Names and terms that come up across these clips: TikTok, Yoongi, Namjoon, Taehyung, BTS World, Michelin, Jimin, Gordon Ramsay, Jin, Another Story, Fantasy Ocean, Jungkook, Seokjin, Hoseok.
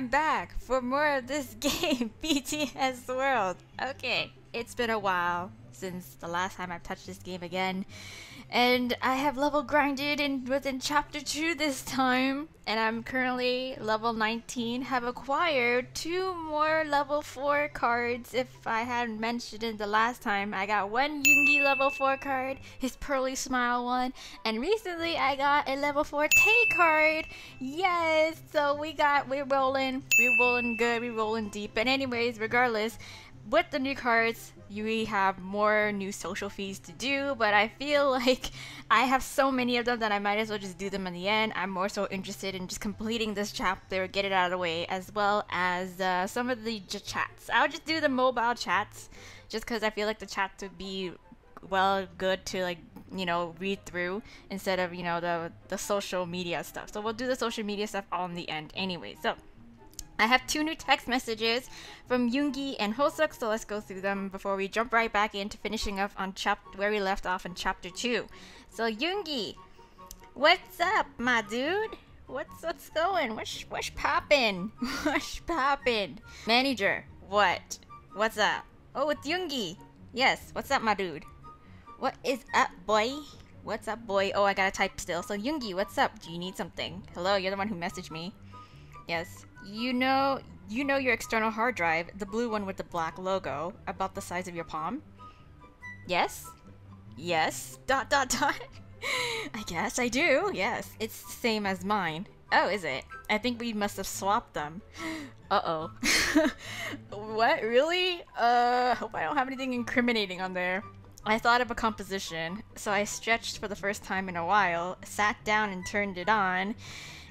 I'm back for more of this game, BTS World. Okay, it's been a while since the last time I've touched this game again. And I have level grinded and within chapter 2 this time. And I'm currently level 19, have acquired 2 more level 4 cards. If I hadn't mentioned it the last time, I got one Yoongi level 4 card, his pearly smile one. And recently I got a level 4 Tae card. Yes, so we're rolling good, we're rolling deep. And anyways, regardless, with the new cards, we have more new social fees to do, but I feel like I have so many of them that I might as well just do them in the end. I'm more so interested in just completing this chapter, get it out of the way, as well as some of the chats. I'll just do the mobile chats, just because I feel like the chats would be good to, like, you know, read through instead of, you know, the social media stuff. So we'll do the social media stuff all in the end anyway. So I have 2 new text messages from Yoongi and Hoseok, so let's go through them before we jump right back into finishing up on where we left off in chapter 2. So Yoongi, what's up, my dude? What's going? What's poppin'? What's poppin'? Manager, what? What's up? Oh, it's Yoongi. Yes, what's up, my dude? What is up, boy? What's up, boy? Oh, I gotta type still. So Yoongi, what's up? Do you need something? Hello, you're the one who messaged me. Yes. You know your external hard drive, the blue one with the black logo, about the size of your palm? Yes? Yes? ... I guess I do, yes. It's the same as mine. Oh, is it? I think we must have swapped them. Uh-oh. What? Really? Hope I don't have anything incriminating on there. I thought of a composition, so I stretched for the first time in a while, sat down and turned it on,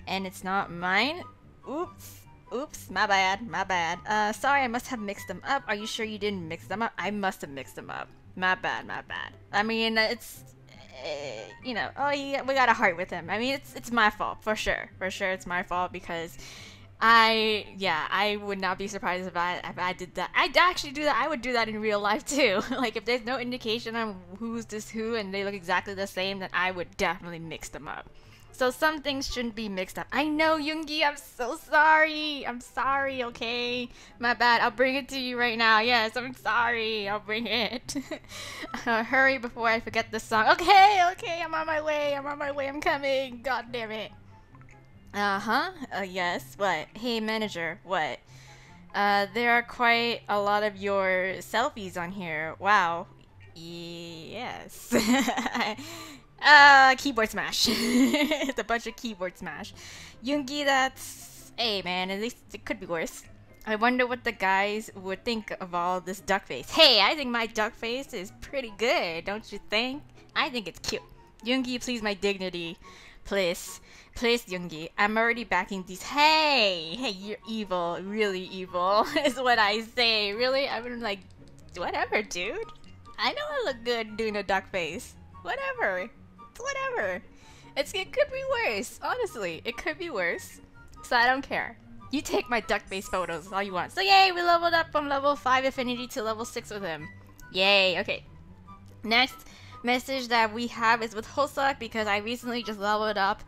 and it's not mine? Oops, oops, my bad, my bad. Sorry, I must have mixed them up. Are you sure you didn't mix them up? I must have mixed them up. My bad, my bad. I mean, it's, you know, oh, yeah, we got a heart with him. I mean, it's my fault, for sure. For sure, it's my fault because I would not be surprised if I did that. I'd actually do that. I would do that in real life too. Like, if there's no indication on who's this who and they look exactly the same, then I would definitely mix them up. So some things shouldn't be mixed up. I know, Yoongi, I'm so sorry. I'm sorry, okay? My bad, I'll bring it to you right now. Yes, I'm sorry, I'll bring it. Hurry before I forget this song. Okay, okay, I'm on my way, I'm on my way, I'm coming. God damn it. Uh-huh, yes, what? Hey, manager, what? There are quite a lot of your selfies on here. Wow. Yes. Keyboard smash. It's a bunch of keyboard smash. Yoongi, that's... Hey, man, at least it could be worse. I wonder what the guys would think of all this duck face. Hey, I think my duck face is pretty good, don't you think? I think it's cute. Yoongi, please, my dignity. Please. Please, Yoongi. I'm already backing these. Hey! Hey, you're evil. Really evil is what I say. Really? I'm like, whatever, dude. I know I look good doing a duck face. Whatever. Whatever. It could be worse. Honestly, it could be worse. So I don't care. You take my duck-based photos all you want. So yay, we leveled up from level 5 affinity to level 6 with him. Yay, okay. Next message that we have is with Hoseok because I recently just leveled up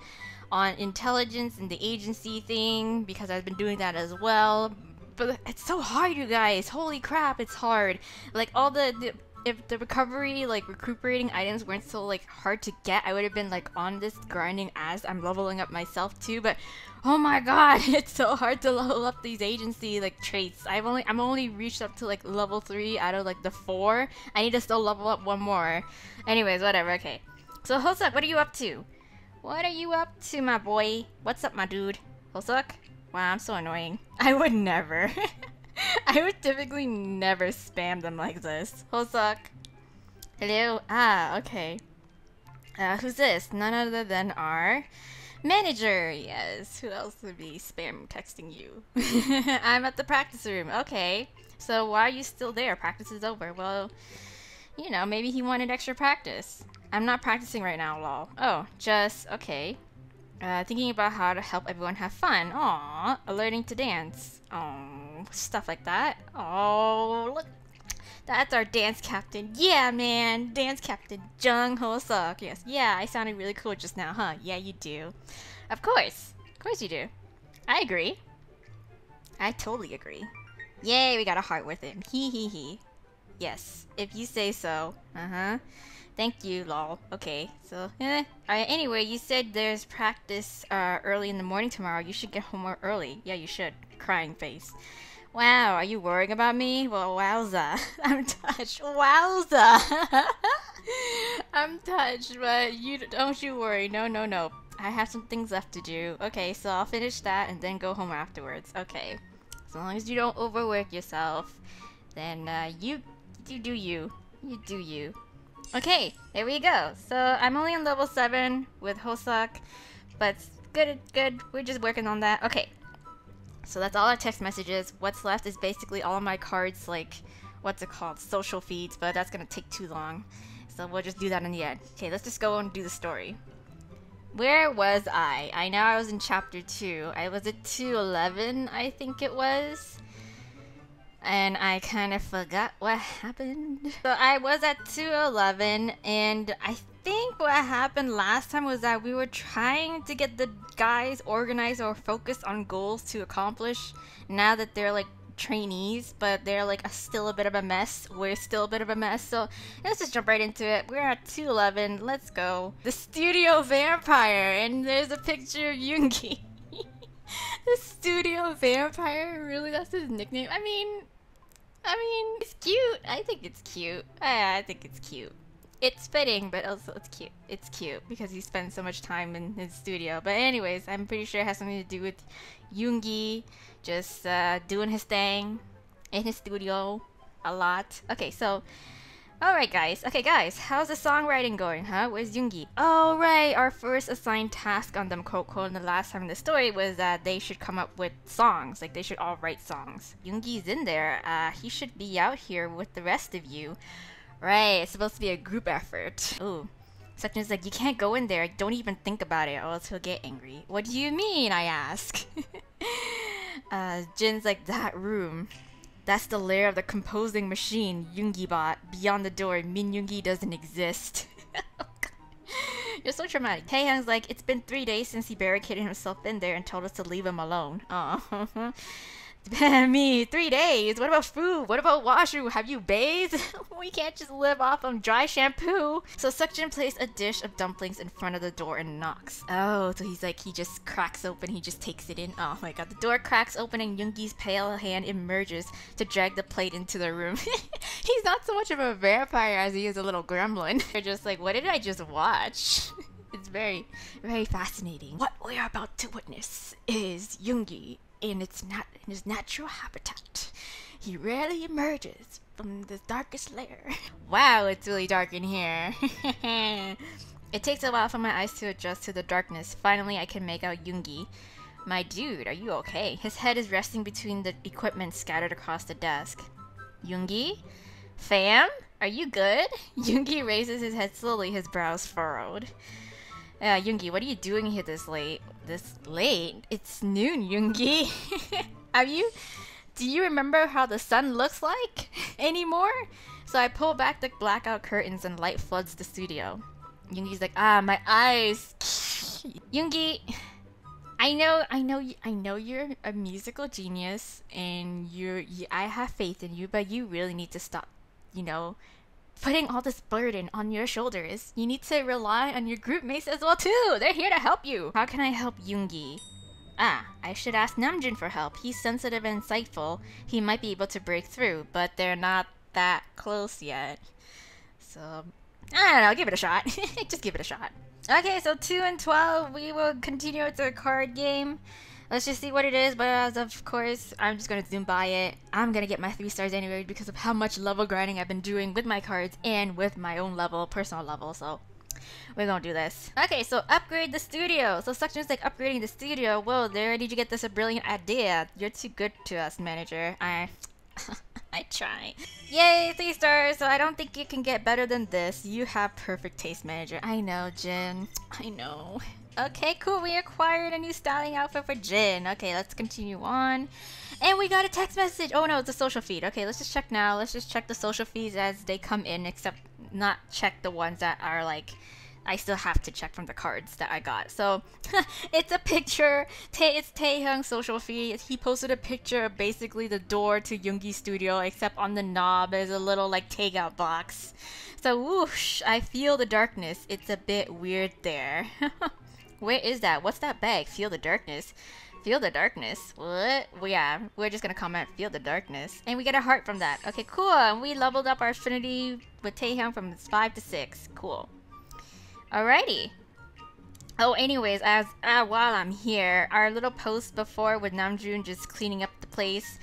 on intelligence and the agency thing because I've been doing that as well. But it's so hard, you guys. Holy crap, it's hard. Like all if the recovery, like recuperating items weren't so like hard to get, I would have been like on this grinding as I'm leveling up myself too, but oh my god, it's so hard to level up these agency like traits. I'm only reached up to like level 3 out of like the 4. I need to still level up 1 more. Anyways, whatever, okay. So Hoseok, what are you up to? What are you up to, my boy? What's up, my dude? Hoseok? Wow, I'm so annoying. I would never. I would typically never spam them like this. Hoseok. Hello? Ah, okay. Who's this? None other than our manager. Yes, who else would be spam texting you? I'm at the practice room. Okay. So why are you still there? Practice is over. Well, you know, maybe he wanted extra practice. I'm not practicing right now, lol. Oh, just, okay. Thinking about how to help everyone have fun. Aww, learning to dance. Oh, stuff like that. Oh, look, that's our dance captain. Yeah, man, dance captain Jung Hoseok. Yes, yeah, I sounded really cool just now, huh? Yeah, you do. Of course you do. I agree. I totally agree. Yay, we got a heart with him. Hee hee hee. Yes, if you say so. Uh-huh. Thank you, lol. Okay, so, yeah. Alright, anyway, you said there's practice early in the morning tomorrow. You should get home early. Yeah, you should. Crying face. Wow, are you worrying about me? Well, wowza. I'm touched. Wowza! I'm touched, but you don't you worry. No, no, no. I have some things left to do. Okay, so I'll finish that and then go home afterwards. Okay. As long as you don't overwork yourself, then you do you. You do you. Okay, there we go. So I'm only on level 7 with Hoseok, but good. We're just working on that. Okay. So that's all our text messages. What's left is basically all of my cards, like, what's it called? Social feeds, but that's gonna take too long. So we'll just do that in the end. Okay, let's just go and do the story. Where was I? I know I was in chapter 2. I was at 211, I think it was. And I kind of forgot what happened. So I was at 211, and I think what happened last time was that we were trying to get the guys organized or focused on goals to accomplish now that they're like trainees, but they're like still a bit of a mess. We're still a bit of a mess, so let's just jump right into it. We're at 211, let's go. The studio vampire, and there's a picture of Yoongi. The studio vampire? Really? That's his nickname? I mean, it's cute. I think it's cute. I think it's cute. It's fitting, but also it's cute. It's cute because he spends so much time in his studio. But anyways, I'm pretty sure it has something to do with Yoongi just doing his thing in his studio a lot. Okay, so... Alright guys, okay guys, how's the songwriting going, huh? Where's Yoongi? Oh right, our first assigned task on them, Coco, and the last time in the story was that they should come up with songs, like they should all write songs. Yoongi's in there, he should be out here with the rest of you. Right, it's supposed to be a group effort. Ooh, Seokjin's like, you can't go in there, don't even think about it or else he'll get angry. What do you mean, I ask? Jin's like, that room. That's the lair of the composing machine, Yoongi bot. Beyond the door, Min Yoongi doesn't exist. Oh, God. You're so traumatic. Taehyung's like, it's been 3 days since he barricaded himself in there and told us to leave him alone. Oh. Me, 3 days? What about food? What about washroom? Have you bathed? We can't just live off on dry shampoo. So Seokjin placed a dish of dumplings in front of the door and knocks. Oh, so he's like, he just cracks open, he just takes it in. Oh my god, the door cracks open and Yoongi's pale hand emerges to drag the plate into the room. He's not so much of a vampire as he is a little gremlin. They're just like, what did I just watch? It's very, very fascinating. What we are about to witness is Yoongi in his natural habitat. He rarely emerges from the darkest lair. Wow, it's really dark in here. It takes a while for my eyes to adjust to the darkness. Finally, I can make out Yoongi. My dude, are you okay? His head is resting between the equipment scattered across the desk. Yoongi? Fam? Are you good? Yoongi raises his head slowly, his brows furrowed. Yoongi, what are you doing here this late? This late? It's noon, Yoongi. Do you remember how the sun looks like anymore? So I pull back the blackout curtains and light floods the studio. Yoongi's like, ah, my eyes. Yoongi, I know you're a musical genius and I have faith in you, but you really need to stop, you know, putting all this burden on your shoulders. You need to rely on your group mates as well too. They're here to help you. How can I help Yoongi? Ah, I should ask Namjoon for help. He's sensitive and insightful. He might be able to break through, but they're not that close yet. So, I don't know, give it a shot. Just give it a shot. Okay, so 2 and 12, we will continue with the card game. Let's just see what it is, but as of course, I'm just gonna zoom by it. I'm gonna get my 3 stars anyway because of how much level grinding I've been doing with my cards and with my own level, personal level, so we're gonna do this. Okay, so upgrade the studio. So Seokjin's like, upgrading the studio. Whoa, there, did you get this a brilliant idea? You're too good to us, manager. I try. Yay, 3 stars, so I don't think you can get better than this. You have perfect taste, manager. I know, Jin. I know. Okay, cool. We acquired a new styling outfit for Jin. Okay, let's continue on. And we got a text message. Oh no, it's a social feed. Okay, let's just check now. Let's just check the social feeds as they come in, except not check the ones that are like I still have to check from the cards that I got. So it's a picture. It's Taehyung's social feed. He posted a picture of basically the door to Yoongi's studio, except on the knob is a little like takeout box. So whoosh, I feel the darkness. It's a bit weird there. Where is that? What's that bag? Feel the darkness. Feel the darkness. What? Well, yeah, we're just gonna comment feel the darkness. And we get a heart from that. Okay, cool. And we leveled up our affinity with Taehyung from 5 to 6. Cool. Alrighty. Oh, anyways, as while I'm here, our little post before with Namjoon just cleaning up the place.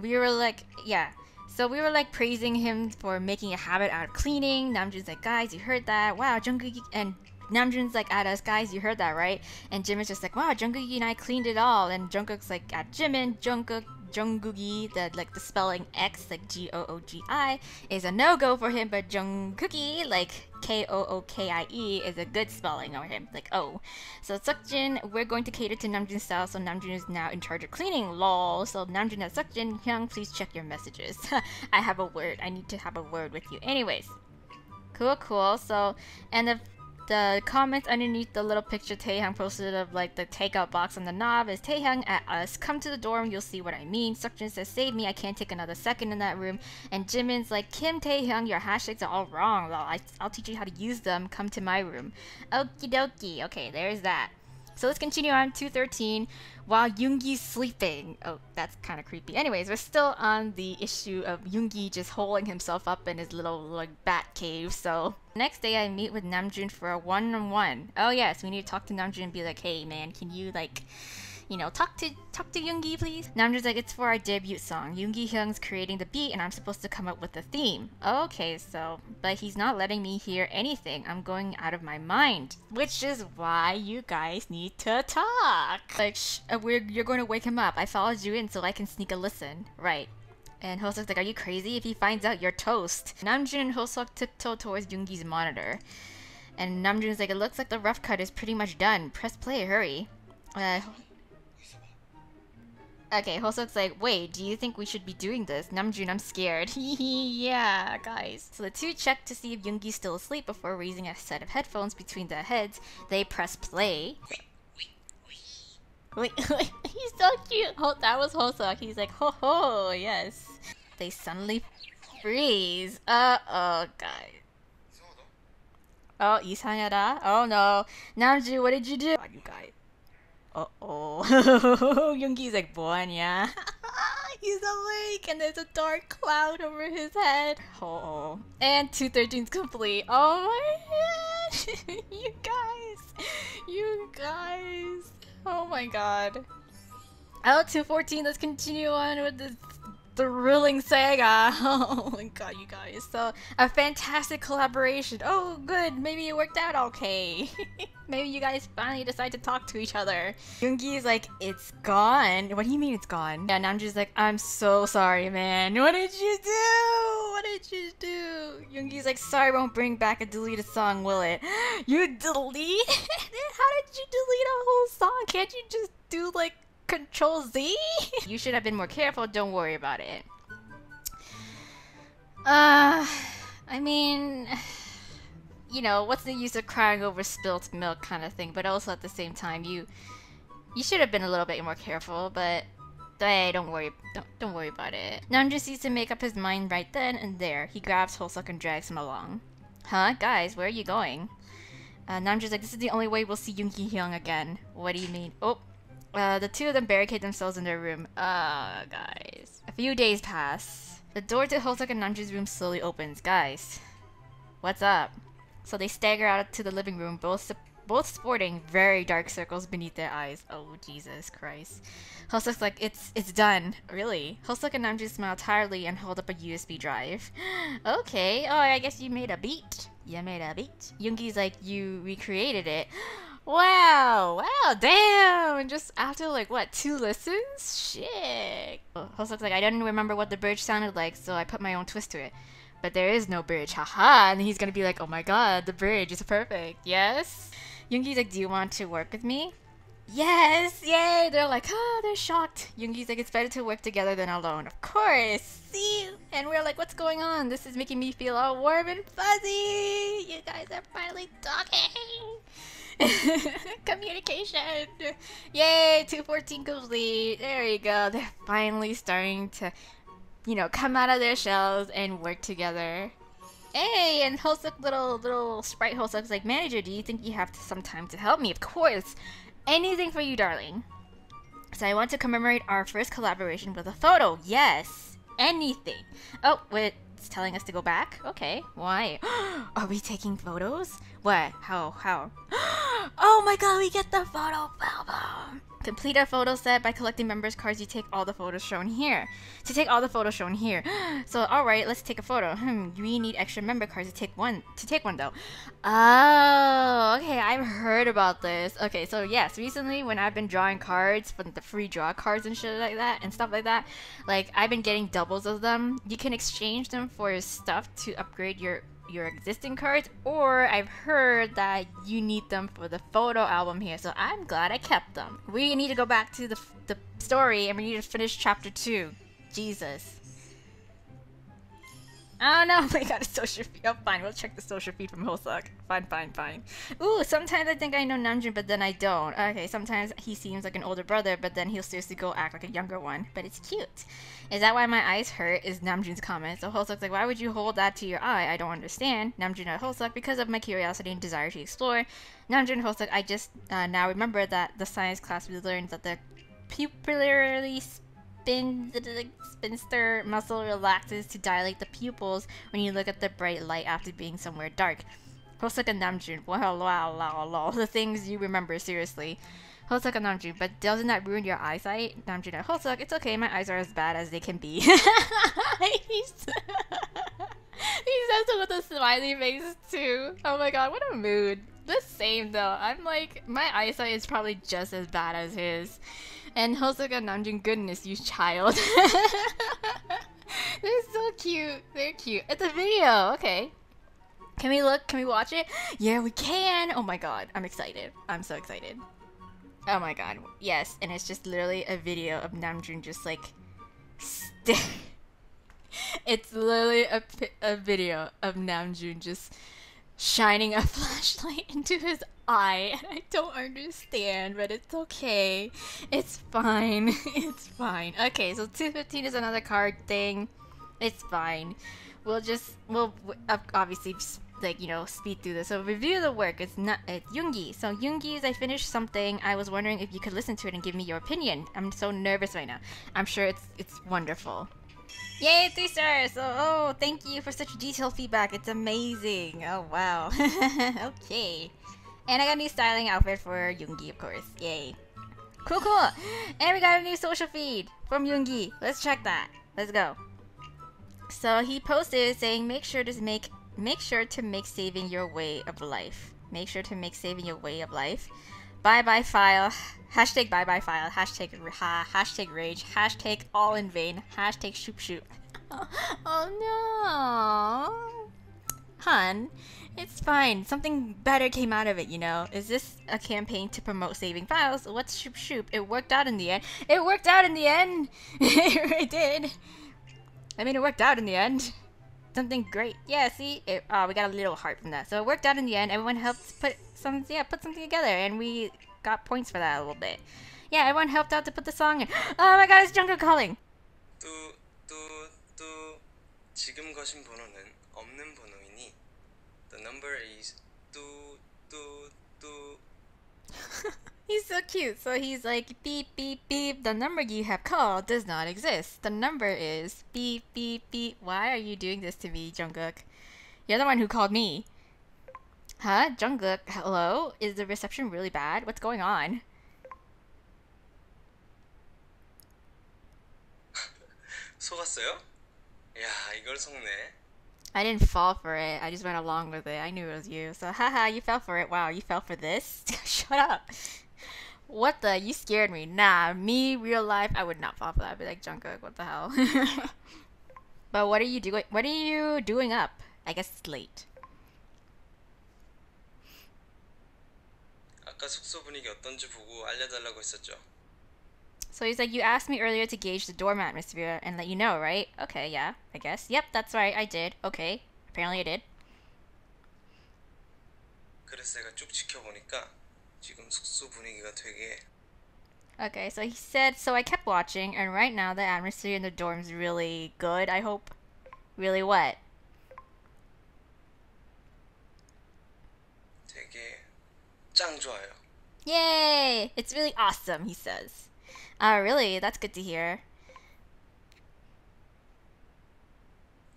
We were like, yeah. So we were like praising him for making a habit out of cleaning. Namjoon's like, guys, you heard that? Wow, Jungkook and Namjoon's like at us, guys, you heard that, right? And Jimin's just like, wow, Jungkook and I cleaned it all. And Jungkook's like at Jimin, Jungkook, Jungkooki, the spelling X, like G-O-O-G-I, is a no-go for him, but Jungkooki, like K-O-O-K-I-E, is a good spelling for him, like O. So Seokjin, we're going to cater to Namjoon's style, so Namjoon is now in charge of cleaning, lol. So Namjoon at Seokjin, Hyung, please check your messages. I have a word, I need to have a word with you. Anyways, cool, cool. So, and the comments underneath the little picture Taehyung posted of like the takeout box on the knob is Taehyung at us. Come to the dorm, you'll see what I mean. Seokjin says, save me, I can't take another second in that room. And Jimin's like, Kim Taehyung, your hashtags are all wrong. Well, I'll teach you how to use them. Come to my room. Okie dokie. Okay, there's that. So let's continue on 213 while Yoongi's sleeping. Oh, that's kind of creepy. Anyways, we're still on the issue of Yoongi just holding himself up in his little like bat cave. So next day I meet with Namjoon for a one-on-one. Oh yes, we need to talk to Namjoon and be like, hey man, can you like, you know, talk to Yoongi please? Namjoon's like, it's for our debut song. Yoongi Hyung's creating the beat and I'm supposed to come up with the theme. Okay, so, but he's not letting me hear anything. I'm going out of my mind. Which is why you guys need to talk. Like, shh, you're going to wake him up. I followed you in so I can sneak a listen. Right. And Hoseok's like, are you crazy? If he finds out, you're toast. Namjoon and Hoseok tiptoe towards Yoongi's monitor. And Namjoon's like, it looks like the rough cut is pretty much done. Press play, hurry. Okay, Hoseok's like, wait, do you think we should be doing this? Namjoon, I'm scared. Yeah, guys. So the two check to see if Yoongi's still asleep before raising a set of headphones between their heads. They press play. Wait, he's so cute. That was Hoseok. He's like, ho ho, yes. They suddenly freeze. Uh-oh, guys. Oh, 이상하다. Oh, no. Namjoon, what did you do? Oh, you guys. Uh-oh. Yoongi's like, 뭐하냐? He's awake and there's a dark cloud over his head. Uh-oh. And 213's complete. Oh my god! You guys! You guys! Oh my god. Oh, 214, let's continue on with this thrilling saga. Oh my god, you guys. So, a fantastic collaboration. Oh, good. Maybe it worked out okay. Maybe you guys finally decide to talk to each other. Yoongi is like, it's gone. What do you mean it's gone? Yeah, Namjoon's like, I'm so sorry, man. What did you do? What did you do? Yoongi's like, sorry, won't bring back a deleted song, will it? You delete? How did you delete a whole song? Can't you just do like Control Z? You should have been more careful. Don't worry about it. I mean, you know, what's the use of crying over spilt milk kind of thing, but also at the same time, you should have been a little bit more careful, but hey, don't worry about it. Namjoon needs to make up his mind right then and there. He grabs Hoseok and drags him along. Huh? Guys, where are you going? Namjoon's like, this is the only way we'll see Yoongi Hyung again. What do you mean? Oh, the two of them barricade themselves in their room. Guys. A few days pass. The door to Hoseok and Namjoon's room slowly opens. Guys, what's up? So they stagger out to the living room, both sporting very dark circles beneath their eyes. Oh, Jesus Christ. Hoseok's like, it's done. Really? Hoseok and Namjoon smile tiredly and hold up a USB drive. Okay, oh, I guess you made a beat. You made a beat. Yoongi's like, you recreated it. Wow, damn. And just after like, what, 2 listens? Shit. Hoseok's like, I didn't remember what the bridge sounded like, so I put my own twist to it. But there is no bridge, haha. And he's gonna be like, oh my god, the bridge is perfect, yes? Yoongi's like, do you want to work with me? Yes, yay! They're like, oh, they're shocked. Yoongi's like, it's better to work together than alone. Of course, see? And we're like, what's going on? This is making me feel all warm and fuzzy. You guys are finally talking. Communication. Yay, 214 complete. There you go. They're finally starting to, you know, come out of their shells and work together. Hey, and Hoseok, little sprite Hoseok's like, manager, do you think you have some time to help me? Of course. Anything for you, darling. So I want to commemorate our first collaboration with a photo. Yes, anything. Oh, wait, it's telling us to go back? Okay, why? Are we taking photos? What? How? Oh my god, we get the photo album! Complete our photo set by collecting members' cards. You take all the photos shown here. To take all the photos shown here. So, alright, let's take a photo. We need extra member cards to take one though. Oh, okay, I've heard about this. Okay, so yes, recently when I've been drawing cards, from the free draw cards and shit like that, and stuff like that, like, I've been getting doubles of them. You can exchange them for stuff to upgrade your existing cards, or I've heard that you need them for the photo album here, so I'm glad I kept them. We need to go back to the story and we need to finish chapter 2. Jesus. Oh no, we got a social feed. Oh fine, we'll check the social feed from Hoseok. Fine. Ooh, sometimes I think I know Namjoon, but then I don't. Okay, sometimes he seems like an older brother, but then he'll seriously go act like a younger one. But it's cute. Is that why my eyes hurt? Is Namjoon's comment. So Hoseok's like, why would you hold that to your eye? I don't understand. Namjoon and Hoseok, because of my curiosity and desire to explore. Namjoon and Hoseok, I just now remember that the science class we learned that the pupillary spinster muscle relaxes to dilate the pupils when you look at the bright light after being somewhere dark. Hoseok and Namjoon, wow, the things you remember, seriously. Hoseok and Namjoon, but doesn't that ruin your eyesight? Namjoon and Hoseok, it's okay, my eyes are as bad as they can be. He says it with a smiley face too. Oh my god, what a mood. The same though. I'm like, my eyesight is probably just as bad as his. And Hoseok and Namjoon, goodness, you child. They're so cute. They're cute. It's a video. Okay. Can we look? Can we watch it? Yeah, we can. Oh my god. I'm excited. I'm so excited. Oh my god. Yes. And it's just literally a video of Namjoon just like... It's literally a video of Namjoon just... shining a flashlight into his eye, and I don't understand, but it's okay. It's fine. It's fine. Okay, so 215 is another card thing. It's fine. We'll obviously just, like, you know, speed through this. So review the work. It's Yoongi. So Yoongi's I finished something. I was wondering if you could listen to it and give me your opinion. I'm so nervous right now. I'm sure it's wonderful. Yay, 3 stars! Oh, thank you for such detailed feedback. It's amazing. Oh, wow. Okay. And I got a new styling outfit for Yoongi, of course. Yay. Cool. And we got a new social feed from Yoongi. Let's check that. Let's go. So he posted saying, make sure to make saving your way of life. Make sure to make saving your way of life. Bye-bye file. Hashtag bye-bye file. Hashtag ha. Hashtag rage. Hashtag all in vain. Hashtag shoop. Oh no. Hun, it's fine. Something better came out of it, you know. Is this a campaign to promote saving files? What's shoop? It worked out in the end. It worked out in the end. It did. I mean, it worked out in the end. Something great. Yeah, see? We got a little heart from that. So it worked out in the end. Everyone helped put something together, and we got points for that a little bit. Yeah, everyone helped out to put the song in. Oh my god, it's Jungkook calling! 지금 거신 번호는 없는 번호이니 the number is He's so cute. So he's like, beep, beep, beep. The number you have called does not exist. The number is beep, beep, beep. Why are you doing this to me, Jungkook? You're the one who called me. Huh? Jungkook, hello? Is the reception really bad? What's going on? 속았어요? 야, 이걸 속네. I didn't fall for it. I just went along with it. I knew it was you. So, haha, you fell for it. Wow, you fell for this? Shut up. What the? You scared me. Nah, me, real life, I would not fall for that. I'd be like, Jungkook, what the hell? But what are you doing up? I guess it's late. 아까 숙소 분위기 어떤지 보고 알려달라고 했었죠. So he's like, you asked me earlier to gauge the dorm atmosphere and let you know, right? Okay, yeah, I guess. Yep, that's right, I did. Okay, apparently I did. 그래서 내가 쭉 지켜보니까 지금 숙소 분위기가 되게 Okay, so he said, so I kept watching, and right now the atmosphere in the dorm's really good, I hope. Really what? 되게 짱 좋아요. Yay! It's really awesome, he says. Really? That's good to hear.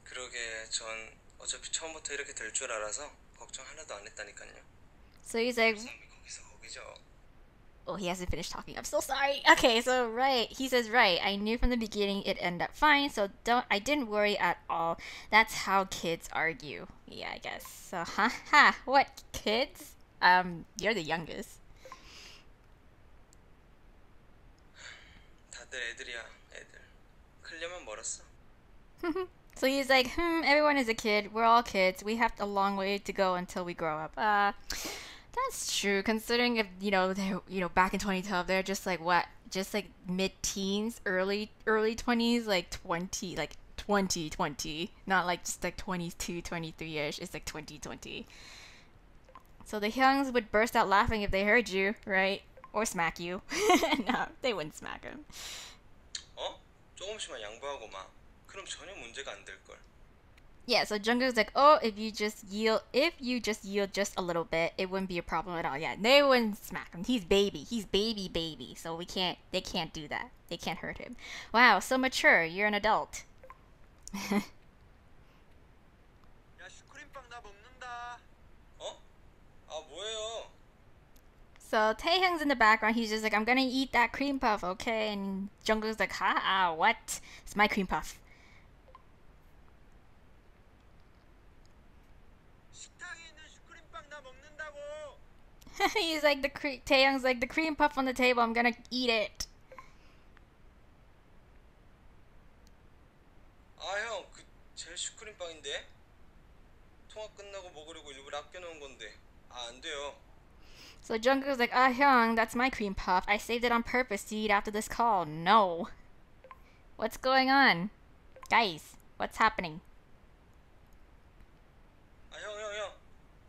그러게 전 어차피 처음부터 이렇게 될 줄 알아서 걱정 하나도 안 했다니까요. So he's like... Oh, he hasn't finished talking. I'm so sorry. Okay, so right. He says, right. I knew from the beginning it'd end up fine, so I didn't worry at all. That's how kids argue. Yeah, I guess. So, haha. What, kids? You're the youngest. 다들 애들이야, 애들. 클려면 멀었어. So he's like, everyone is a kid. We're all kids. We have a long way to go until we grow up. That's true, considering if, you know, back in 2012, they're just like, what? Just like mid-teens, early 20s, like 2020. Not like just like 22, 23-ish. It's like 2020. So the Hyungs would burst out laughing if they heard you, right? Or smack you. No, they wouldn't smack him. 어? 조금씩만 양보하고 마. 그럼 전혀 문제가 안 될 걸. Yeah, so Jungkook's like, oh, if you just yield just a little bit, it wouldn't be a problem at all. Yeah, they wouldn't smack him. He's baby. So they can't do that. They can't hurt him. Wow, so mature. You're an adult. So Taehyung's in the background. He's just like, I'm gonna eat that cream puff, okay? And Jungkook's like, ha, what? It's my cream puff. He's like, Taehyung's like, the cream puff on the table, I'm gonna eat it. 아 형, 그 제일 슈크림빵인데? 통화 끝나고 먹으려고 일부러 아껴 놓은 건데. 아, 안 돼요. So Jungkook's like, ah Hyung, that's my cream puff. I saved it on purpose to eat after this call. No. What's going on? Guys, what's happening? 아 형.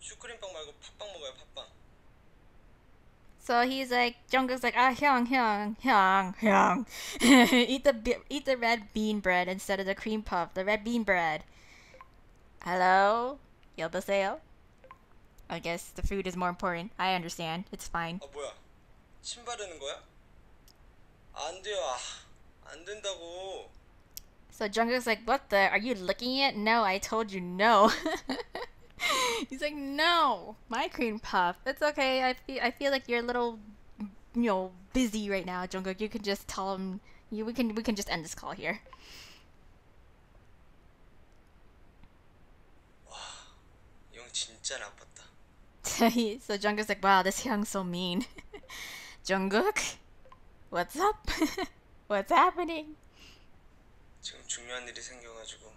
슈크림빵 말고 팥빵 먹어요, 팥빵. So he's like, Jungkook's like, ah, Hyung. eat the red bean bread instead of the cream puff. The red bean bread. Hello? 여보세요? I guess the food is more important. I understand. It's fine. 아 뭐야? 침 바르는 거야? 안 돼요. 안 된다고. So Jungkook's like, what the? Are you licking it? No, I told you no. He's like, no, my cream puff. It's okay. I feel like you're a little, busy right now, Jungkook. You can just tell him. We can just end this call here. Wow, Young 진짜 나빴다. So Jungkook's like, wow, this Young's so mean. Jungkook, what's up? What's happening? 지금 중요한 일이 생겨가지고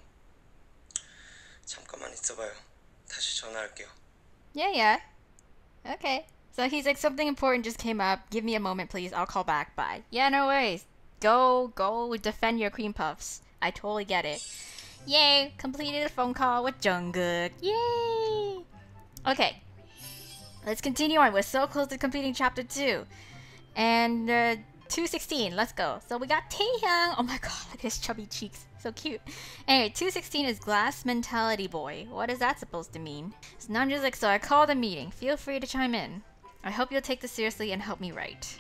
잠깐만 있어봐요. Yeah. Okay. So he's like, something important just came up. Give me a moment, please. I'll call back. Bye. Yeah, no worries. Go defend your cream puffs. I totally get it. Yay! Completed a phone call with Jungkook. Yay! Okay. Let's continue on. We're so close to completing chapter 2. And 216. Let's go. So we got Taehyung. Oh my god, look at his chubby cheeks. So cute. Anyway, 216 is glass mentality boy. What is that supposed to mean? So Namjoon's like, so I called a meeting. Feel free to chime in. I hope you'll take this seriously and help me write.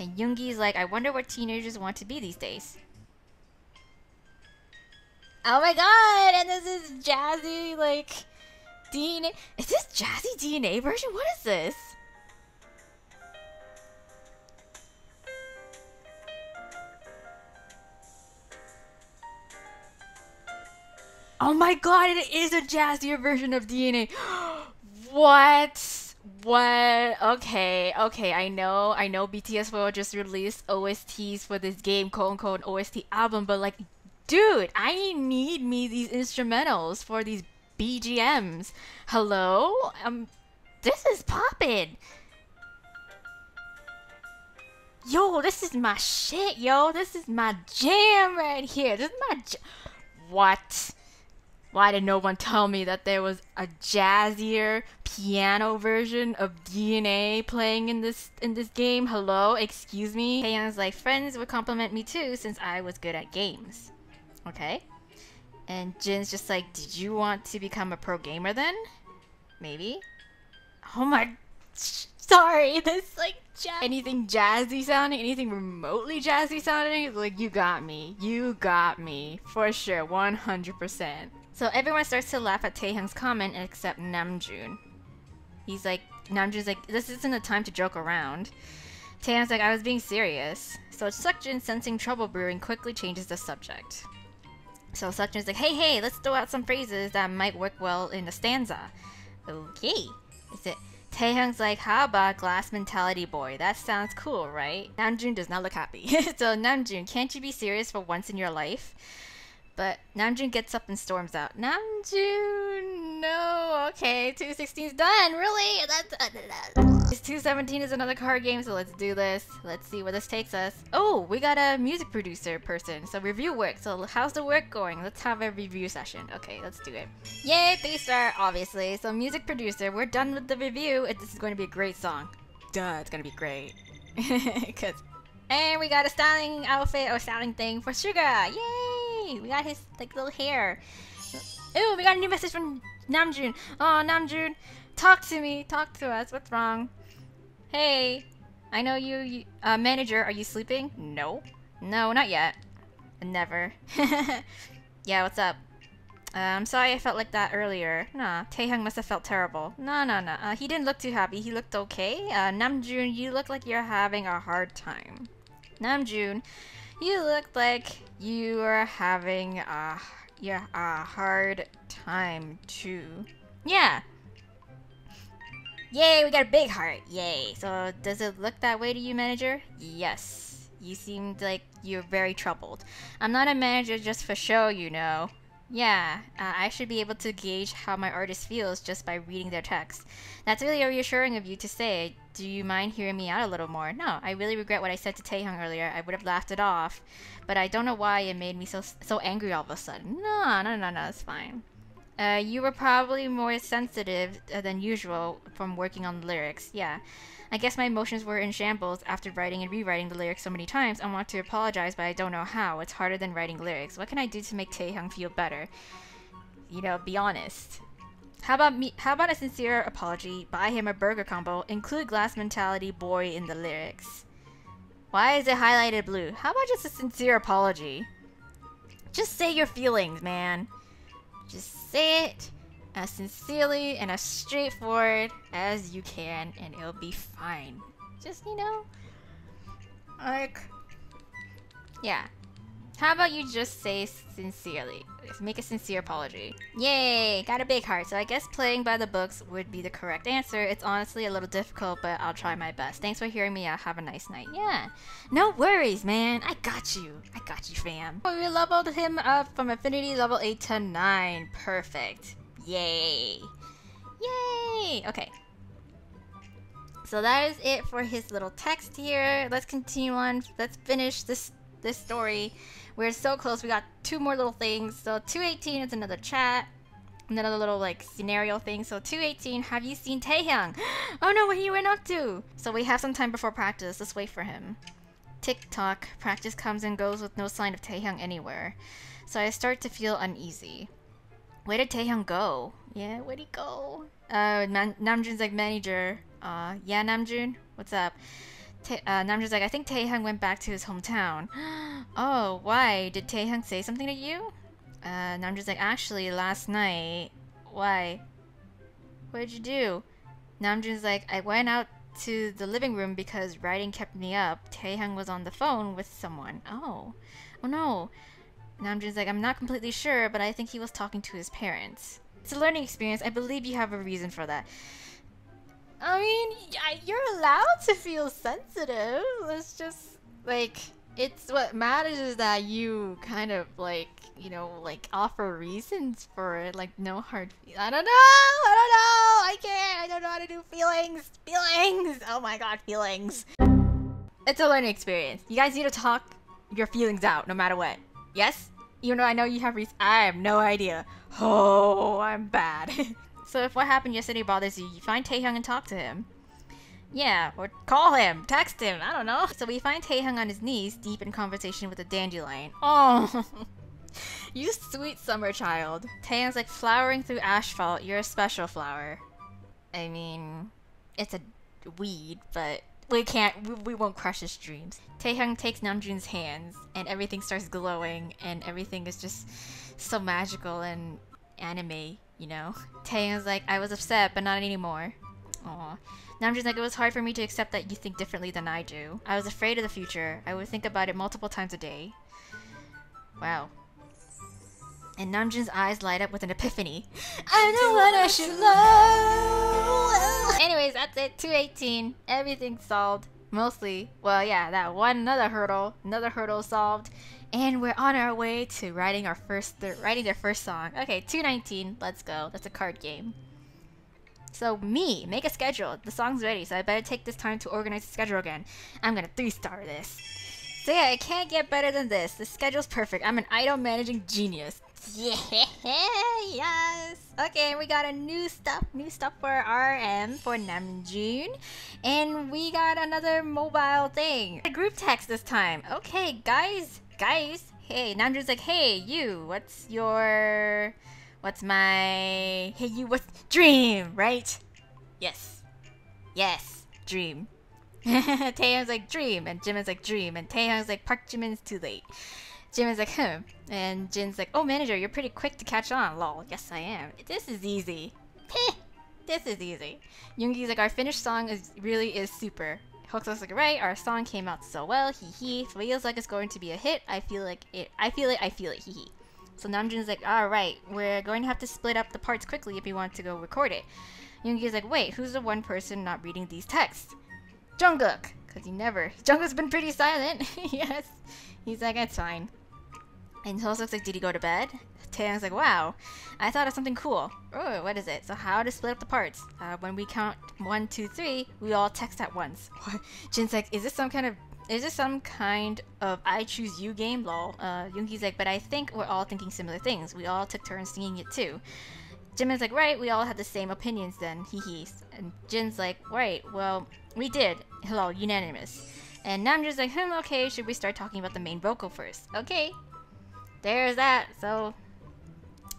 And Yoongi's like, I wonder what teenagers want to be these days. Oh my god! And this is Jazzy, like, DNA. Is this Jazzy DNA version? What is this? Oh my god, it is a jazzier version of DNA. What? Okay, I know BTS World just released OSTs for this game, quote-unquote OST album, but like, dude, I need me these instrumentals for these BGMs. Hello? This is poppin'. Yo, this is my shit, yo. This is my jam right here. This is my what? Why did no one tell me that there was a jazzier piano version of DNA playing in this game? Hello, excuse me. Taehyung's like, friends would compliment me too since I was good at games. Okay. And Jin's just like, did you want to become a pro gamer then? Maybe? Oh my... Sorry, this like anything jazzy sounding, anything remotely jazzy sounding is like, you got me, for sure, 100%. So everyone starts to laugh at Taehyung's comment except Namjoon. He's like, Namjoon's like, this isn't a time to joke around. Taehyung's like, I was being serious. So Seokjin, sensing trouble brewing, quickly changes the subject. So Seokjin's like, hey, hey, let's throw out some phrases that might work well in a stanza. Okay, is it? Taehyung's like, how about glass mentality boy? That sounds cool, right? Namjoon does not look happy. So Namjoon, can't you be serious for once in your life? But Namjoon gets up and storms out. Namjoon, no, okay, 216's done, really? This 217 is another card game, so let's do this. Let's see where this takes us. Oh, we got a music producer person, so review work. So how's the work going? Let's have a review session. Okay, let's do it. Yay, 3-star, obviously. So music producer, we're done with the review. This is going to be a great song. Duh, it's going to be great. And we got a styling outfit or styling thing for Sugar. Yay, we got his like little hair. Ooh, we got a new message from Namjoon. Oh, Namjoon, talk to me, talk to us, what's wrong? Hey, I know you manager, are you sleeping? No. No, not yet. Never. Yeah, what's up? I'm sorry I felt like that earlier. Nah, Taehyung must have felt terrible. No, no, no. He didn't look too happy. He looked okay. Namjoon, you look like you're having a hard time. Namjoon, you look like you are having a hard time too. Yeah. Yay, we got a big heart. Yay. So does it look that way to you, manager? Yes. You seemed like you're very troubled. I'm not a manager just for show, you know. Yeah, I should be able to gauge how my artist feels just by reading their text. That's really reassuring of you to say. Do you mind hearing me out a little more? No, I really regret what I said to Taehyung earlier. I would have laughed it off, but I don't know why it made me so angry all of a sudden. No, no, no, no, it's fine. You were probably more sensitive than usual from working on the lyrics. Yeah, I guess my emotions were in shambles after writing and rewriting the lyrics so many times. I want to apologize, but I don't know how. It's harder than writing lyrics. What can I do to make Taehyung feel better? You know, be honest. How about a sincere apology? Buy him a burger combo. Include glass mentality boy in the lyrics. Why is it highlighted blue? How about just a sincere apology? Just say your feelings, man. Just say it as sincerely and as straightforward as you can, and it'll be fine. Just, you know, like, yeah. How about you just say sincerely? Make a sincere apology. Yay, got a big heart. So I guess playing by the books would be the correct answer. It's honestly a little difficult, but I'll try my best. Thanks for hearing me out. Have a nice night. Yeah, no worries, man. I got you. I got you, fam. We leveled him up from affinity level 8 to 9. Perfect. Yay. Yay. Okay. So that is it for his little text here. Let's continue on. Let's finish this story. We're so close. We got two more little things. So 218 is another chat, another little like scenario thing. So 218, have you seen Taehyung? Oh no, what he went up to. So we have some time before practice. Let's wait for him. TikTok, practice comes and goes with no sign of Taehyung anywhere. So I start to feel uneasy. Where did Taehyung go? Yeah, where'd he go? Namjoon's like, manager. Yeah, Namjoon, what's up? Namjoon's like, I think Taehyung went back to his hometown. Oh, why? Did Taehyung say something to you? Namjoon's like, actually, last night... Why? What did you do? Namjoon's like, I went out to the living room because writing kept me up. Taehyung was on the phone with someone. Oh. Oh no. Namjoon's like, I'm not completely sure, but I think he was talking to his parents. It's a learning experience. I believe you have a reason for that. I mean, you're allowed to feel sensitive. It's just, like, it's what matters is that you kind of, like, you know, like, offer reasons for it. Like, no hard feelings. I don't know! I don't know! I can't! I don't know how to do feelings! Feelings! Oh my god, feelings! It's a learning experience. You guys need to talk your feelings out no matter what. Yes? Even though I know you have reasons, I have no idea. Oh, I'm bad. So if what happened yesterday bothers you, you find Taehyung and talk to him. Yeah, or call him, text him, I don't know. So we find Taehyung on his knees, deep in conversation with a dandelion. Oh, you sweet summer child. Taehyung's like flowering through asphalt, you're a special flower. I mean, it's a weed, but we won't crush his dreams. Taehyung takes Namjoon's hands, and everything starts glowing, and everything is just so magical and anime, you know? Taehyung's like, I was upset, but not anymore. Aww. Namjoon's like, it was hard for me to accept that you think differently than I do. I was afraid of the future. I would think about it multiple times a day. Wow. And Namjoon's eyes light up with an epiphany. I know what I should love! Anyways, that's it. 218. Everything's solved. Mostly. Well, yeah, that one another hurdle solved. And we're on our way to writing our writing their first song. Okay, 219. Let's go. That's a card game. So me, make a schedule. The song's ready, so I better take this time to organize the schedule again. I'm gonna 3-star this. So yeah, it can't get better than this. The schedule's perfect. I'm an idol managing genius. Yeah, yes. Okay, we got a new stuff for RM for Namjoon, and we got another mobile thing. A group text this time. Okay, guys. Hey, Namjoon's like, hey, you. What's my dream, right? Yes, dream. Taehyung's like dream, and Jimin's like dream, and Taehyung's like Park Jimin's too late. Jimin's like hmm, and Jin's like, oh manager, you're pretty quick to catch on. Lol, yes I am. This is easy. This is easy. Yoongi's like, our finished song really is super. Hoseok's like, right, our song came out so well. Hee hee. Feels like it's going to be a hit. I feel it. Hee hee. So Namjoon's like, alright, we're going to have to split up the parts quickly if you want to go record it. Yoongi's like, wait, who's the one person not reading these texts? Jungkook! Because Jungkook's been pretty silent. Yes. He's like, it's fine. And Hoseok's like, did he go to bed? Taehyung's like, wow, I thought of something cool. Oh, what is it? So how to split up the parts? When we count 1, 2, 3, we all text at once. Jin's like, is this some kind of... Is this some kind of I choose you game, lol? Yoongi's like, but I think we're all thinking similar things. We all took turns singing it too. Jimin's like, right, we all had the same opinions then, hee hee. And Jin's like, right, well, we did. Hello, unanimous. And Namjoon's like, okay, should we start talking about the main vocal first? Okay, there's that, so...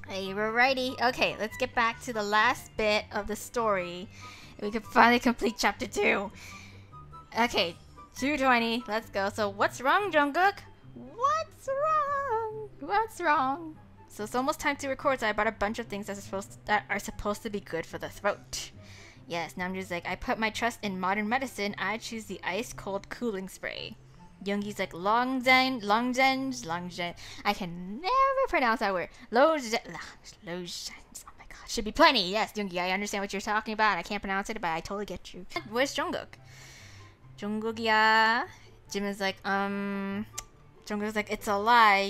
Hey, we're righty. Okay, let's get back to the last bit of the story. We can finally complete chapter 2. Okay. 220, let's go. So what's wrong, Jungkook? What's wrong? So it's almost time to record, so I bought a bunch of things that are supposed to be good for the throat. Yes, Namjoon's like, I put my trust in modern medicine, I choose the ice-cold cooling spray. Yoongi's like, Longjen. I can never pronounce that word. Longjen. Oh my god, should be plenty. Yes, Yoongi, I understand what you're talking about. I can't pronounce it, but I totally get you. Where's Jungkook? Jungkook이야. Jimin's like, Jungkook's like, it's a lie.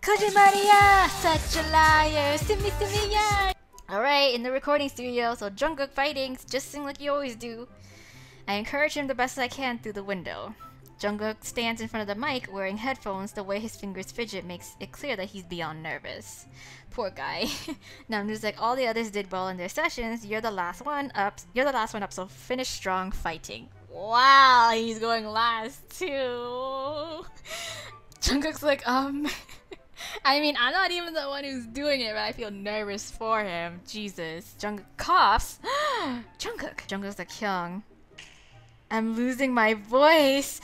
Kojimaria, such a liar. Simi ya. Alright, in the recording studio, so Jungkook fighting, just sing like you always do. I encourage him the best I can through the window. Jungkook stands in front of the mic wearing headphones. The way his fingers fidget makes it clear that he's beyond nervous. Poor guy. Namjoon's like, all the others did well in their sessions. You're the last one up, so finish strong fighting. Wow, he's going last too. Jungkook's like, I mean, I'm not even the one who's doing it, but I feel nervous for him. Jesus. Jungkook coughs. Jungkook's like, Hyung, I'm losing my voice.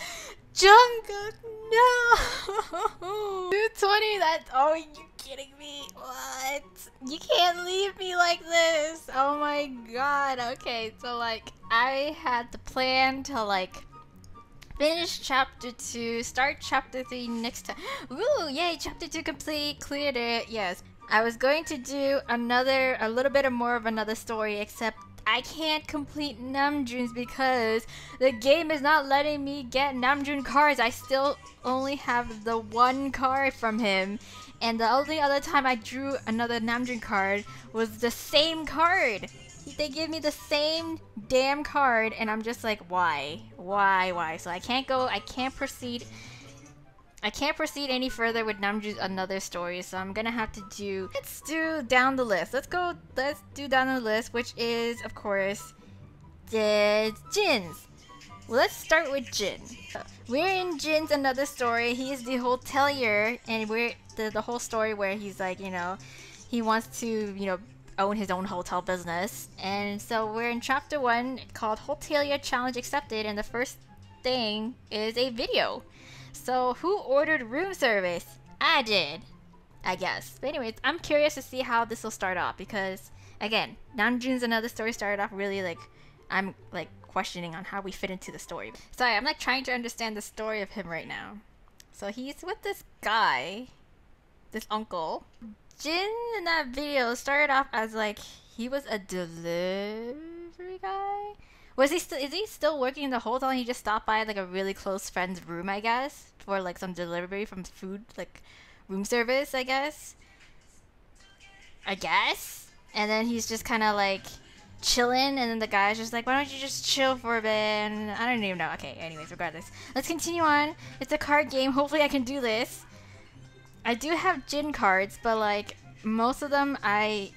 Jungkook, no. 220. Oh, are you kidding me? What? You can't leave me like this. Oh my god. Okay, so like, I had the plan to like finish chapter 2, start chapter 3 next time. Ooh, yay, chapter 2 complete, cleared it, yes. I was going to do a little bit more of another story, except I can't complete Namjoon's because the game is not letting me get Namjoon cards. I still only have the one card from him, and the only other time I drew another Namjoon card was the same card. They give me the same damn card and I'm just like, why? So I can't go, I can't proceed any further with Namjoon's another story, so I'm gonna have to do, let's do down the list. Let's do down the list, which is, of course, Jin's. Well, let's start with Jin. We're in Jin's another story. He is the hotelier, and we're the whole story where he's like, you know, he wants to, you know, own his own hotel business. And so we're in chapter 1 called Hotelier Challenge Accepted, and the first thing is a video. So who ordered room service? I did, I guess. But anyways, I'm curious to see how this will start off, because again, Namjoon's another story started off really like, I'm like questioning on how we fit into the story. Sorry, I'm like trying to understand the story of him right now. So he's with this guy, this uncle. Jin in that video started off as like, he was a delivery guy? Is he still working in the hotel and he just stopped by like a really close friend's room, I guess? For like some delivery from food, like room service, I guess? And then he's just kinda like chilling, and then the guy's just like, why don't you just chill for a bit? And I don't even know. Okay, anyways, regardless. Let's continue on. It's a card game. Hopefully I can do this. I do have Jin cards, but like most of them I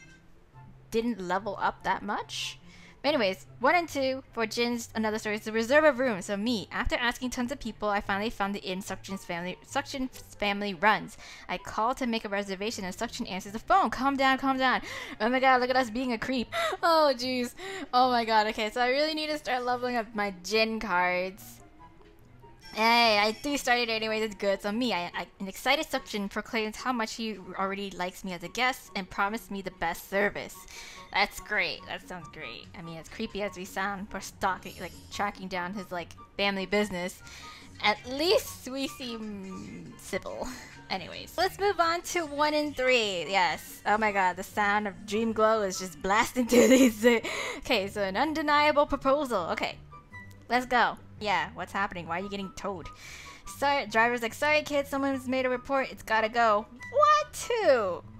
didn't level up that much. But anyways, 1 and 2 for Jin's another story is the reserve of room. So me, after asking tons of people, I finally found the inn Seokjin's family runs. I called to make a reservation and Seokjin answers the phone. Calm down, calm down. Oh my god, look at us being a creep. Oh jeez. Oh my god, okay, so I really need to start leveling up my Jin cards. Hey, I started anyways, it's good. So me, an excited Seokjin proclaims how much he already likes me as a guest and promised me the best service. That's great, that sounds great. I mean, as creepy as we sound for stalking, like tracking down his like family business, at least we seem civil. Anyways, let's move on to 1 and 3, yes. Oh my god, the sound of Dream Glow is just blasting through these. Okay, so an undeniable proposal, okay. Let's go. Yeah, what's happening? Why are you getting towed? Sorry, driver's like, sorry kid, someone's made a report. It's gotta go. What?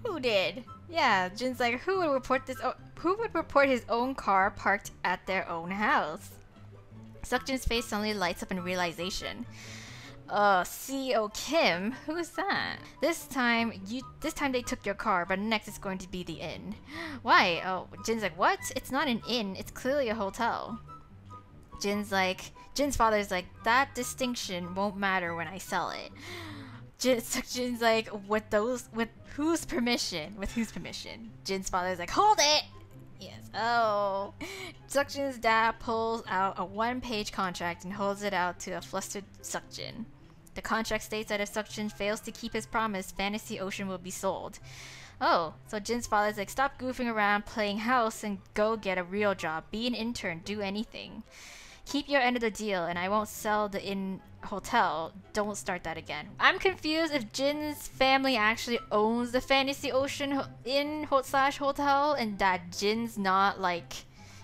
Who did? Yeah, Jin's like, who would report this? Who would report his own car parked at their own house? Seokjin's face suddenly lights up in realization. CEO Kim, who's that? This time they took your car, but next it's going to be the inn. Why? Oh, Jin's like, what? It's not an inn. It's clearly a hotel. Jin's father's like, that distinction won't matter when I sell it. Jin's like, with whose permission? Jin's father's like, hold it! Yes, oh. Seokjin's dad pulls out a 1-page contract and holds it out to a flustered Seokjin. The contract states that if Seokjin fails to keep his promise, Fantasy Ocean will be sold. Oh, so Jin's father's like, stop goofing around playing house and go get a real job, be an intern, do anything. Keep your end of the deal and I won't sell the inn hotel. Don't start that again. I'm confused if Jin's family actually owns the Fantasy Ocean Inn / hotel and that Jin's not like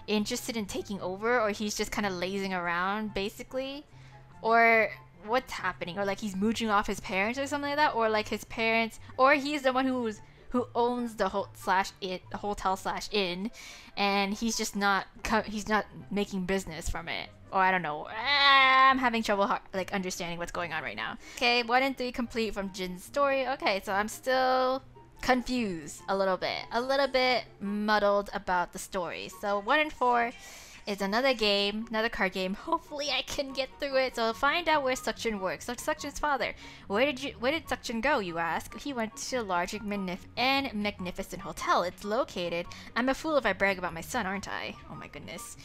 interested in taking over, or he's just kind of lazing around basically. Or what's happening? Or like he's mooching off his parents or something like that, or like his parents, or he's the one who owns the hotel slash inn, and he's just not making business from it. Or I don't know. I'm having trouble like understanding what's going on right now. Okay, 1 and 3 complete from Jin's story. Okay, so I'm still confused a little bit muddled about the story. So 1 and 4 is another game, another card game. Hopefully I can get through it. So I'll find out where Seokjin works. So Seokjin's father, where did Seokjin go, you ask? He went to a large and magnificent hotel. It's located. I'm a fool if I brag about my son, aren't I? Oh my goodness.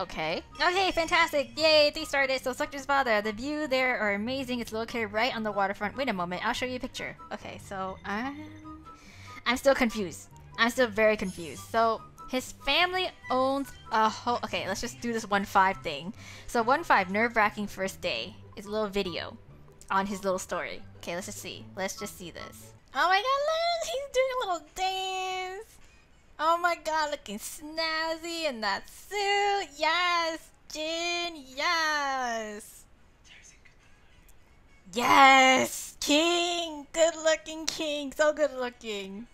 Okay. Okay, fantastic. Yay, they started. So Seokjin's father, the view there are amazing. It's located right on the waterfront. Wait a moment, I'll show you a picture. Okay, so I'm still confused. I'm still very confused. So his family owns a whole... Okay, let's just do this 1-5 thing. So 1-5, nerve-wracking first day. It's a little video on his little story. Okay, let's just see. Let's just see this. Oh my god, look! He's doing a little dance! Oh my god, looking snazzy in that suit! Yes! Jin, yes! Yes! King! Good-looking king! So good-looking!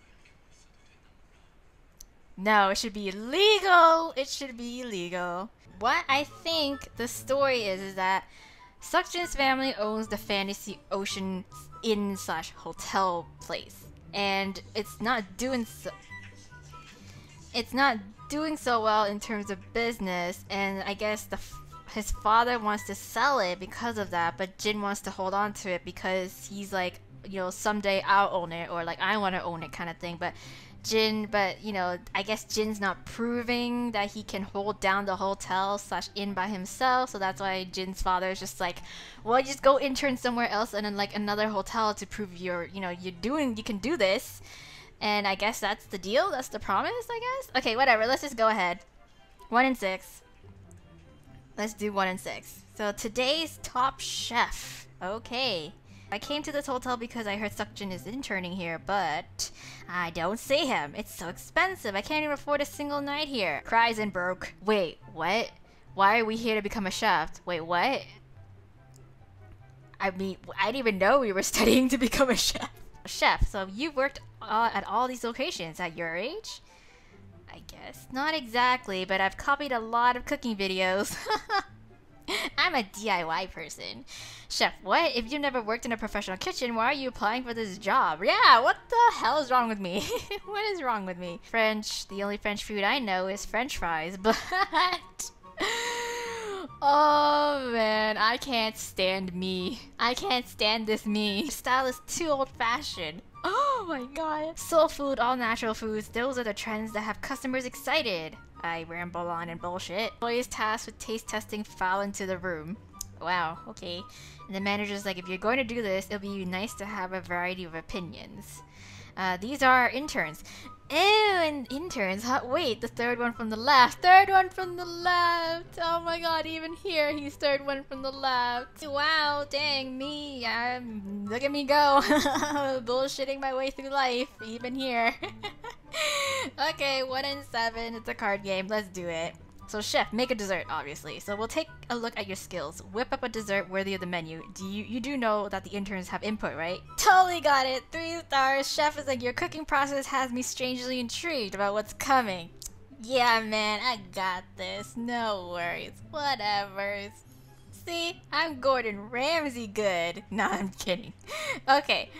No, it should be illegal. It should be illegal. What I think the story is that Seokjin's family owns the Fantasy Ocean inn/hotel place, and it's not doing so well in terms of business, and I guess his father wants to sell it because of that, but Jin wants to hold on to it because he's like, you know, someday I'll own it, or like I want to own it kind of thing. But you know, I guess Jin's not proving that he can hold down the hotel/inn by himself, so that's why Jin's father is just like, well, just go intern somewhere else and then like another hotel to prove you can do this. And I guess that's the deal, that's the promise, I guess? Okay, whatever, let's just go ahead. 1 and 6. Let's do 1 and 6. So today's Top Chef. Okay. I came to this hotel because I heard Seokjin is interning here, but I don't see him. It's so expensive. I can't even afford a single night here. Cries and broke. Wait, what? Why are we here to become a chef? Wait, what? I mean, I didn't even know we were studying to become a chef. Chef, so you've worked at all these locations at your age? I guess not exactly, but I've copied a lot of cooking videos. I'm a DIY person. Chef, what? If you've never worked in a professional kitchen, why are you applying for this job? Yeah, what the hell is wrong with me? What is wrong with me? French, the only French food I know is French fries, but... Oh man, I can't stand me. I can't stand this me. Your style is too old-fashioned. Oh my god. Soul food, all natural foods, those are the trends that have customers excited. I ramble on and bullshit. Employees tasked with taste testing file into the room. Wow, okay. And the manager's like, if you're going to do this, it'll be nice to have a variety of opinions. These are our interns. Ew, and interns, huh? Wait, the third one from the left. Third one from the left. Oh my god, even here, he's third one from the left. Wow, dang me. Look at me go. Bullshitting my way through life, even here. Okay, 1 and 7. It's a card game. Let's do it. So chef, make a dessert, obviously. So we'll take a look at your skills. Whip up a dessert worthy of the menu. You do know that the interns have input, right? Totally got it. 3 stars. Chef is like, your cooking process has me strangely intrigued about what's coming. Yeah, man, I got this. No worries. Whatever. See, I'm Gordon Ramsay good. Nah, I'm kidding. Okay.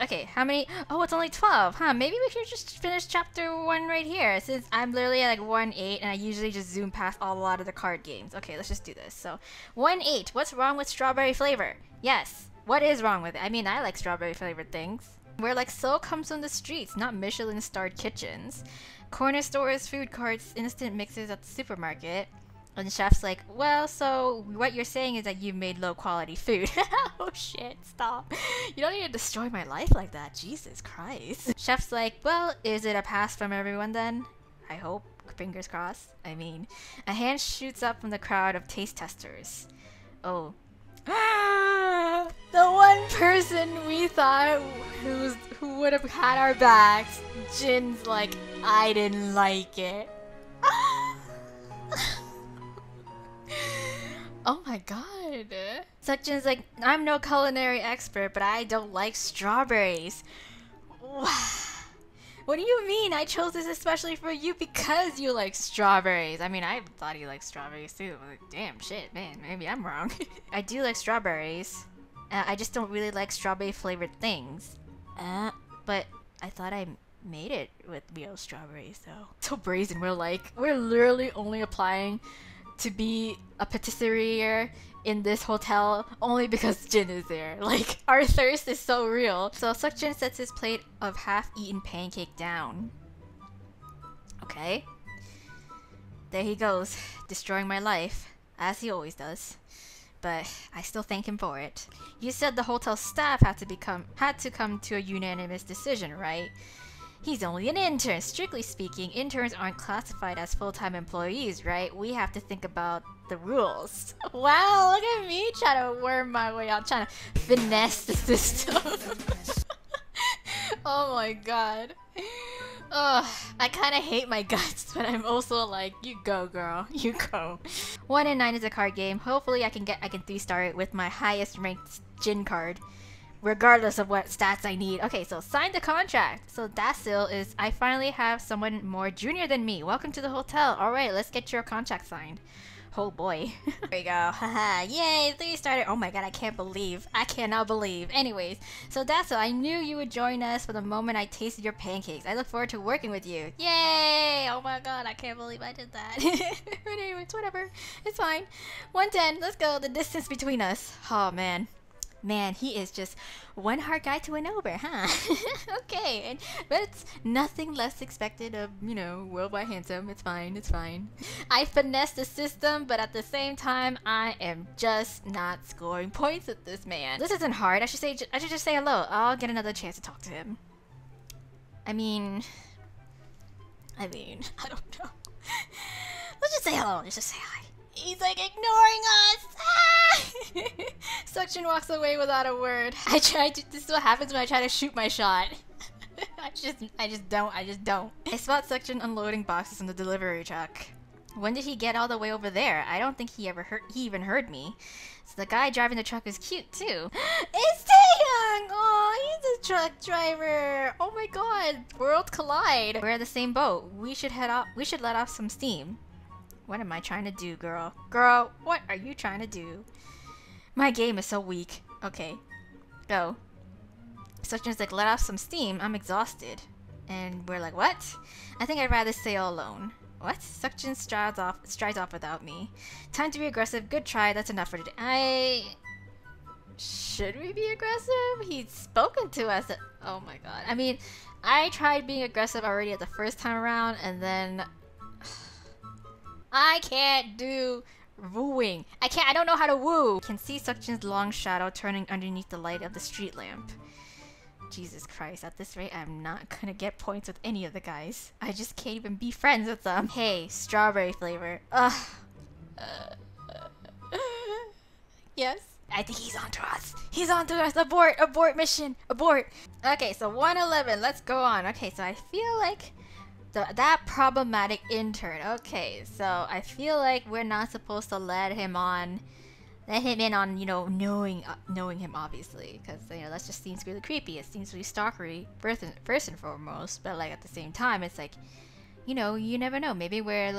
Okay, how many? Oh, it's only 12, huh? Maybe we should just finish chapter 1 right here, since I'm literally at like 1-8 and I usually just zoom past a lot of the card games. Okay, let's just do this. So 1-8, what's wrong with strawberry flavor? Yes, what is wrong with it? I mean, I like strawberry flavored things. Where like soul comes from the streets, not Michelin starred kitchens. Corner stores, food carts, instant mixes at the supermarket. And the chef's like, well, so what you're saying is that you've made low quality food. Oh shit, stop. You don't need to destroy my life like that, Jesus Christ. Chef's like, well, is it a pass from everyone then? I hope, fingers crossed. I mean, a hand shoots up from the crowd of taste testers. Oh. The one person we thought who would have had our backs, Jin's like, I didn't like it. Oh my god. Seokjin's like, I'm no culinary expert, but I don't like strawberries. What do you mean? I chose this especially for you because you like strawberries. I mean, I thought he liked strawberries too. Like, damn shit, man, maybe I'm wrong. I do like strawberries. I just don't really like strawberry flavored things. But I thought I made it with real strawberries though. So brazen, we're like, we're literally only applying to be a patisserie in this hotel only because Jin is there. Like, our thirst is so real. So Seokjin sets his plate of half-eaten pancake down. Okay. There he goes, destroying my life, as he always does. But I still thank him for it. You said the hotel staff had to come to a unanimous decision, right? He's only an intern. Strictly speaking, interns aren't classified as full-time employees, right? We have to think about the rules. Wow, look at me trying to worm my way out, trying to finesse the system. Oh my god. Ugh, I kind of hate my guts, but I'm also like, you go, girl, you go. 1 and 9 is a card game. Hopefully I can 3-star it with my highest ranked Jin card. regardless of what stats I need. Okay, so sign the contract. So Dasil is, I finally have someone more junior than me. Welcome to the hotel. All right, let's get your contract signed. Oh boy. There you go. Haha. Yay, three starter. Oh my god, I can't believe. I cannot believe. Anyways, so Dasil, I knew you would join us for the moment I tasted your pancakes. I look forward to working with you. Yay! Oh my god, I can't believe I did that. But anyways, whatever. It's fine. 110, let's go. The distance between us. Oh man. Man, he is just one hard guy to win over, huh? Okay, and, but it's nothing less expected of, you know, worldwide handsome. It's fine, it's fine. I finessed the system, but at the same time, I am just not scoring points with this man. This isn't hard. I should just say hello. I'll get another chance to talk to him. I mean, I don't know. Let's just say hello. Let's just say hi. He's like ignoring us. Ah! Seokjin walks away without a word. I tried to. This is what happens when I try to shoot my shot. I just don't. I spot Seokjin unloading boxes in the delivery truck. When did he get all the way over there? I don't think he even heard me. So the guy driving the truck is cute too. It's Taehyung! Oh, he's a truck driver. Oh my god, world collide. We're in the same boat. We should head off. We should let off some steam. What am I trying to do, girl? Girl, what are you trying to do? My game is so weak. Okay, go. Seokjin's like, let off some steam. I'm exhausted. And we're like, what? I think I'd rather stay all alone. What? Seokjin strides off without me. Time to be aggressive. Good try. That's enough for today. Should we be aggressive? He's spoken to us. Oh my god. I mean, I tried being aggressive already at the first time around, and then I can't do wooing. I don't know how to woo. Can see Seokjin's long shadow turning underneath the light of the street lamp. Jesus Christ, at this rate, I'm not gonna get points with any of the guys. I just can't even be friends with them. Hey, strawberry flavor. Ugh. Yes? I think he's onto us. He's onto us. Abort, abort mission, abort. Okay, so 111, let's go on. Okay, so I feel like that problematic intern. Okay, so I feel like we're not supposed to let him in on, you know, knowing him, obviously, because, you know, that just seems really creepy. It seems really stalkery, first and foremost. But like at the same time, it's like, you know, you never know. Maybe we're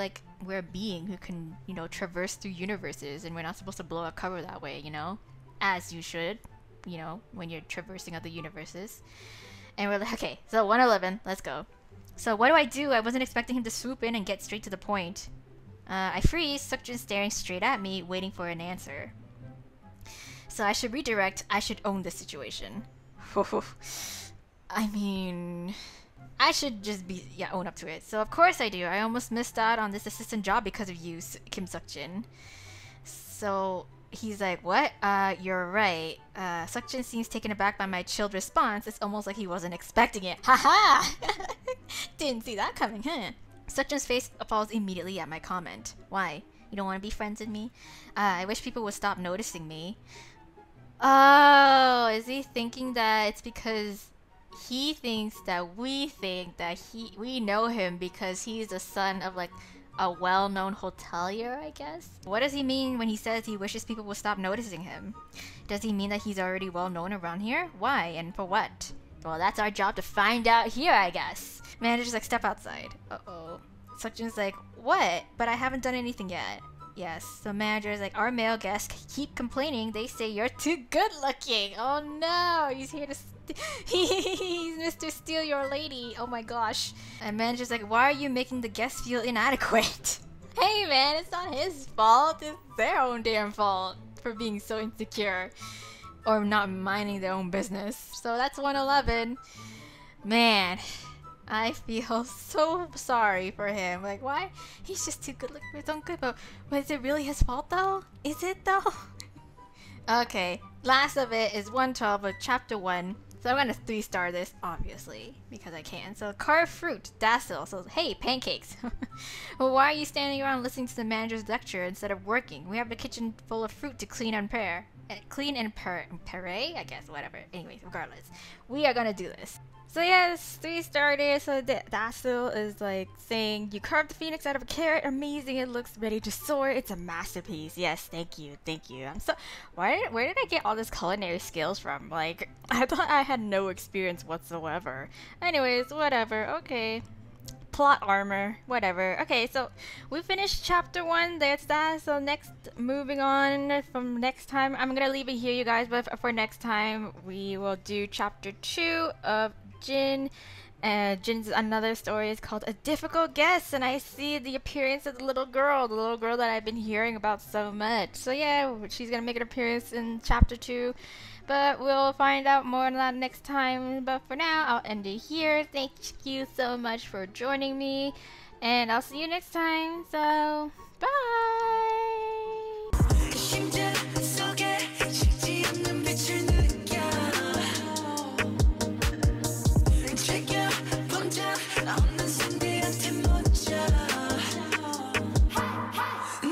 a being who can, you know, traverse through universes, and we're not supposed to blow our cover that way, you know, as you should, you know, when you're traversing other universes. And we're like, okay, so 111, let's go. So what do? I wasn't expecting him to swoop in and get straight to the point. I freeze, Seokjin staring straight at me, waiting for an answer. So I should redirect. I should own this situation. I mean, I should just be, yeah, own up to it. So of course I do. I almost missed out on this assistant job because of you, Kim Seokjin. So he's like, what? You're right. Seokjin seems taken aback by my chilled response. It's almost like he wasn't expecting it. Haha! Didn't see that coming, huh? Seokjin's face falls immediately at my comment. Why? You don't want to be friends with me? I wish people would stop noticing me. Oh, is he thinking that it's because he thinks that we think that we know him because he's the son of, like, a well-known hotelier, I guess? What does he mean when he says he wishes people will stop noticing him? Does he mean that he's already well-known around here? Why and for what? Well, that's our job to find out here, I guess. Manager's like, step outside. Uh-oh. Seokjin's like, what? But I haven't done anything yet. Yes, so manager's like, our male guests keep complaining. They say you're too good looking. Oh no, he's here to he's Mr. Steal Your Lady. Oh my gosh. And manager's like, why are you making the guests feel inadequate? Hey man, it's not his fault. It's their own damn fault for being so insecure or not minding their own business. So that's 111. Man, I feel so sorry for him. Like, why? He's just too good looking for his own good. But is it really his fault though? Is it though? Okay, last of it is 112 of chapter 1. So I'm gonna 3-star this, obviously, because I can. So carve fruit, Dasil. So hey, pancakes. Well, why are you standing around listening to the manager's lecture instead of working? We have the kitchen full of fruit to clean and prepare. Clean and Pare, I guess, whatever. Anyways, regardless, we are gonna do this. So yes, 3 started, so Dasu is like saying, you carved the phoenix out of a carrot, amazing, it looks ready to soar, it's a masterpiece. Yes, thank you. I'm so, where did I get all this culinary skills from? Like, I thought I had no experience whatsoever. Anyways, whatever, okay. Plot armor, whatever. Okay, so we finished chapter 1, that's that. So next, moving on from next time, I'm gonna leave it here, you guys, but for next time, we will do chapter 2 of Jin. Jin's another story is called A Difficult Guess, and I see the appearance of the little girl that I've been hearing about so much. So yeah, she's gonna make an appearance in chapter 2, but we'll find out more on that next time. But for now, I'll end it here. Thank you so much for joining me, and I'll see you next time. So